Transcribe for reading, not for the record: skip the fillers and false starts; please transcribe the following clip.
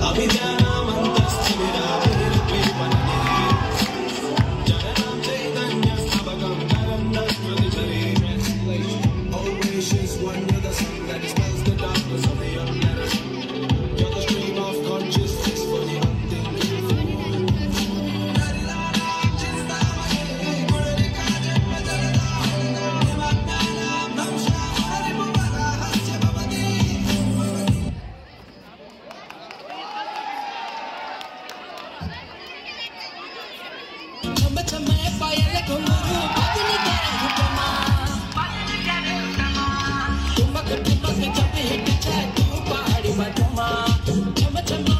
Chama chama